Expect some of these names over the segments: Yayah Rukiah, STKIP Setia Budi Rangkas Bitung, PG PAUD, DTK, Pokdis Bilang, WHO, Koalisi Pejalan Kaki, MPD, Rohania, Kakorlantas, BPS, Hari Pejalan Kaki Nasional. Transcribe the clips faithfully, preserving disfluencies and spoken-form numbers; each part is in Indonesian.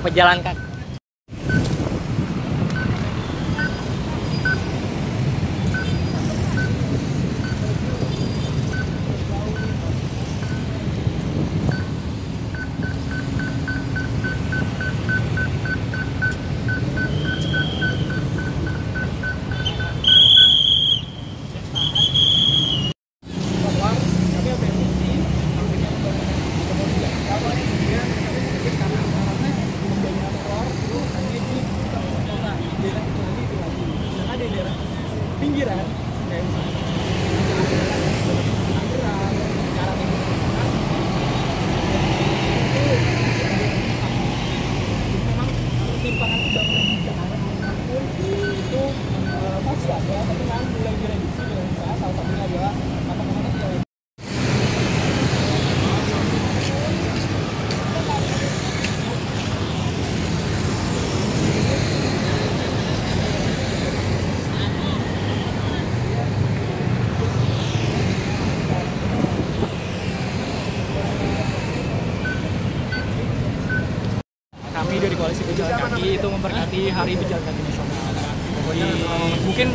pejalan kaki. Pinggiran kayak misalnya pinggiran cara pinggiran memang timpangan bangunan di Jakarta pun itu masih ada, tapi kan mulai direduksi dengan usaha, salah satunya adalah kata-kata yang kami dari koalisi pejalan kaki itu memperingati Hari Pejalan Kaki Nasional. Jadi mungkin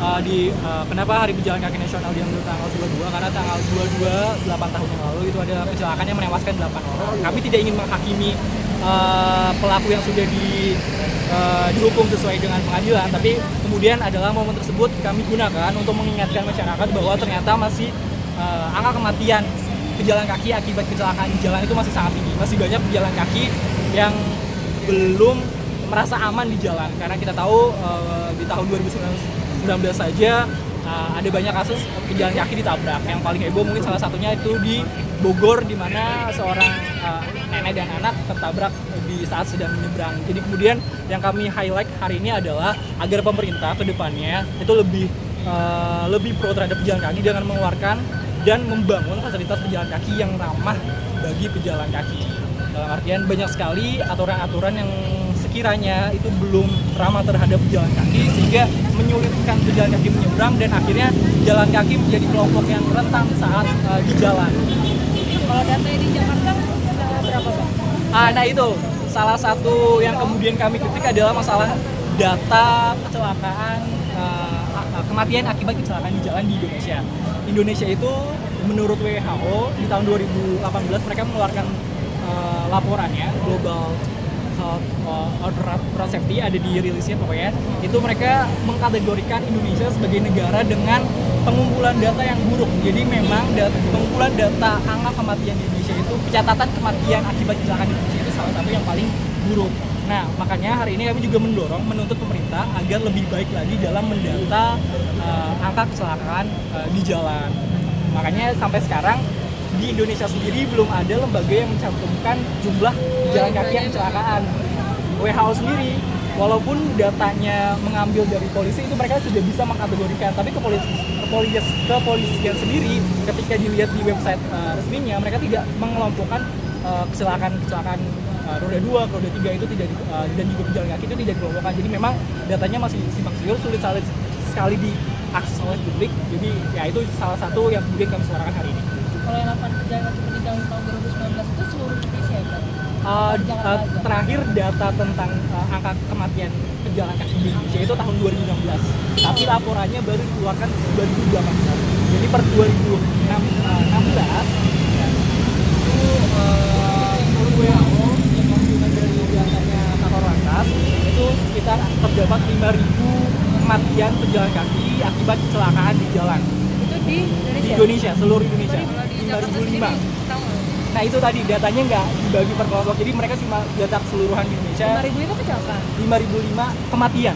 uh, di uh, kenapa Hari Pejalan Kaki Nasional diambil tanggal dua puluh dua, karena tanggal dua puluh dua delapan tahun yang lalu itu ada kecelakaan yang menewaskan delapan orang. Kami tidak ingin menghakimi uh, pelaku yang sudah di uh, dihukum sesuai dengan pengadilan, tapi kemudian adalah momen tersebut kami gunakan untuk mengingatkan masyarakat bahwa ternyata masih uh, angka kematian pejalan kaki akibat kecelakaan di jalan itu masih sangat tinggi. Masih banyak pejalan kaki yang belum merasa aman di jalan, karena kita tahu uh, di tahun dua ribu sembilan belas saja uh, ada banyak kasus pejalan kaki ditabrak. Yang paling heboh mungkin salah satunya itu di Bogor, di mana seorang uh, nenek dan anak tertabrak di saat sedang menyeberang. Jadi kemudian yang kami highlight hari ini adalah agar pemerintah kedepannya itu lebih uh, lebih pro terhadap pejalan kaki dengan mengeluarkan dan membangun fasilitas pejalan kaki yang ramah bagi pejalan kaki. Dalam artian banyak sekali aturan-aturan yang sekiranya itu belum ramah terhadap pejalan kaki, sehingga menyulitkan pejalan kaki menyeberang dan akhirnya jalan kaki menjadi kelompok yang rentan saat uh, di jalan. Kalau data di Jakarta berapa Pak? Ah, nah itu salah satu yang kemudian kami kritik adalah masalah data kecelakaan uh, kematian akibat kecelakaan di jalan di Indonesia. Indonesia itu menurut W H O di tahun dua ribu delapan belas mereka mengeluarkan Uh, laporannya Global Health uh, Road Safety, ada di rilisnya pokoknya. Itu mereka mengkategorikan Indonesia sebagai negara dengan pengumpulan data yang buruk. Jadi memang data, pengumpulan data angka kematian di Indonesia itu, pencatatan kematian akibat kecelakaan di Indonesia itu salah satu yang paling buruk. Nah makanya hari ini kami juga mendorong, menuntut pemerintah agar lebih baik lagi dalam mendata uh, angka kecelakaan uh, di jalan. Makanya sampai sekarang di Indonesia sendiri belum ada lembaga yang mencantumkan jumlah pejalan kaki yang kecelakaan. W H O sendiri, walaupun datanya mengambil dari polisi, itu mereka sudah bisa mengkategorikan. Tapi kepolisian sendiri, ketika dilihat di website uh, resminya, mereka tidak mengelompokkan uh, kecelakaan-kecelakaan uh, roda dua, roda tiga itu tidak uh, dan juga pejalan kaki itu tidak dikelompokkan. Jadi memang datanya masih simpang siur, sulit sekali diakses oleh publik. Jadi ya itu salah satu yang kemudian kami suarakan hari ini. Kalau yang laporan pejalan kaki meninggal tahun dua ribu sembilan belas itu seluruh Indonesia ya? Uh, uh, terakhir data tentang uh, angka kematian pejalan kaki di Indonesia itu tahun dua ribu enam belas, tapi laporannya baru dikeluarkan dua ribu delapan belas. Jadi per dua ribu enam belas sekitar terdapat lima ribu kematian pejalan kaki akibat kecelakaan di jalan. Itu di Indonesia? Di Indonesia, seluruh Indonesia. lima ribu lima ratus. Nah itu tadi, datanya nggak dibagi per kelompok, jadi mereka cuma data keseluruhan di Indonesia. lima ribu itu kecelakaan? lima ribu lima ratus kematian.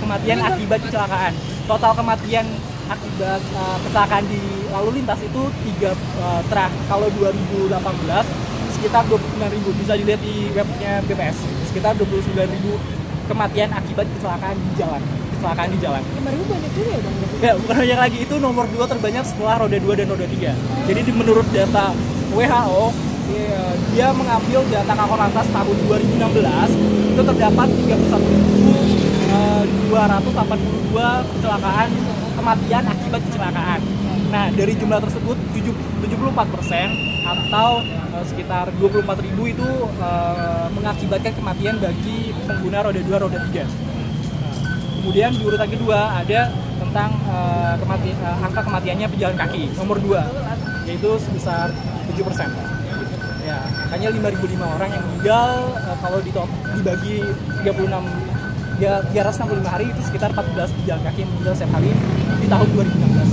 Kematian akibat kecelakaan. Total kematian akibat uh, kecelakaan di lalu lintas itu tiga uh, terah. Kalau dua ribu delapan belas sekitar dua puluh sembilan ribu, bisa dilihat di webnya B P S. Sekitar dua puluh sembilan ribu. Kematian akibat kecelakaan di jalan, kecelakaan di jalan. lima ribu banyak juga ya Bang? Ya, banyak lagi, itu nomor dua terbanyak setelah roda dua dan roda tiga. Jadi menurut data W H O, dia mengambil data Kakorlantas tahun dua ribu enam belas, itu terdapat tiga puluh satu ribu dua ratus delapan puluh dua kecelakaan, kematian akibat kecelakaan. Nah, dari jumlah tersebut tujuh puluh empat persen atau uh, sekitar dua puluh empat ribu itu uh, mengakibatkan kematian bagi pengguna roda dua, roda tiga. Kemudian di urutan kedua ada tentang uh, kemati, uh, angka kematiannya pejalan kaki nomor dua, yaitu sebesar tujuh persen. Ya, hanya lima ribu lima orang yang meninggal uh, kalau dibagi tiga puluh enam, tiga ratus enam puluh lima hari itu sekitar empat belas pejalan kaki yang meninggal setiap hari di tahun dua ribu enam belas.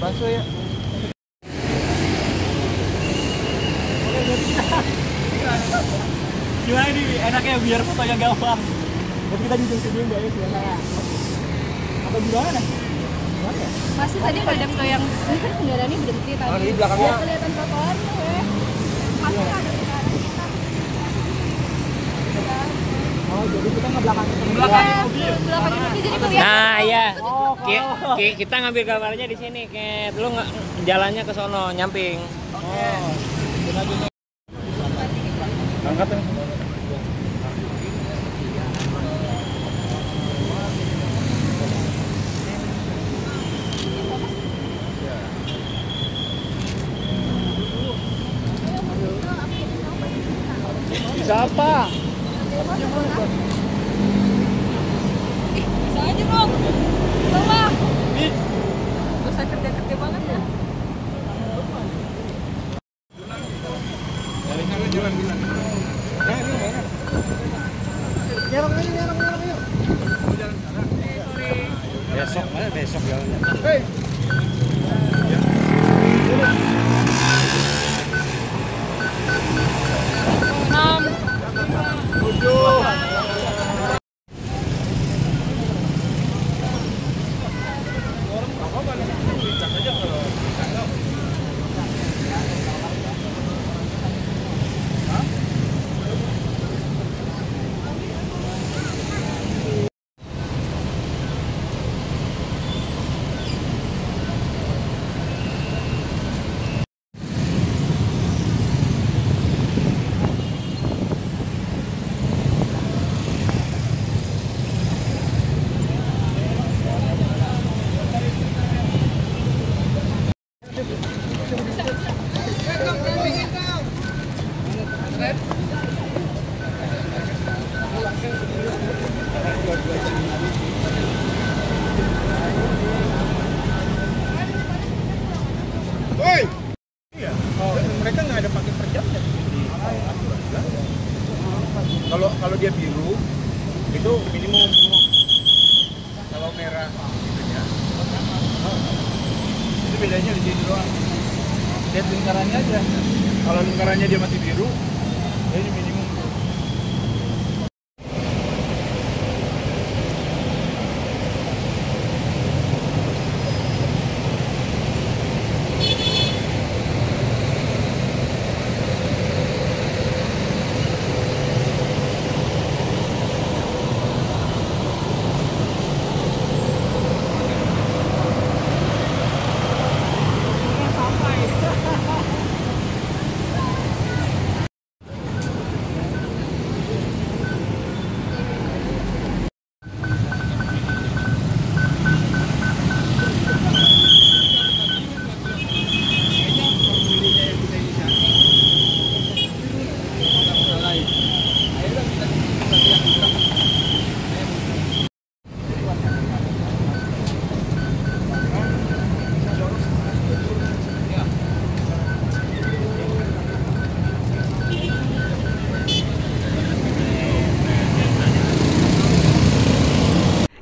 Baso ya. Gimana nih, enaknya biar fotonya gampang. Tapi kita duduk-duduk dulu ya, silakan. Apa gimana? Gimana? Pasti tadi udah ada goyang. Ini kan kendaraannya berhenti tadi. Oh, di belakangnya. Kelihatan trotoar tuh, ya. Pasti ada kendaraan kita. Oh, jadi kita ngebelakangin belakang mobil. Belakangin mobil jadi kelihatan. Nah, iya. Kita ngambil gambarnya di sini, Ket. Lu jalannya ke sono, nyamping. Oh. Angkat ya. Siapa? Ih, bisa aja dong. Tolong. Ih. Lu sakit gede banget ya. Dari sana jalan bilang. Ya, ini mana? Jalan ini, jalan ini. Jalan sana. Eh, sore. Besok, mana besok jalannya. Hei. Kalau kalau dia biru itu minimum, kalau merah gitu ya. Itu bedanya di sini doang. Lihat lingkarannya aja. Kalau lingkarannya dia masih biru, ini minimum.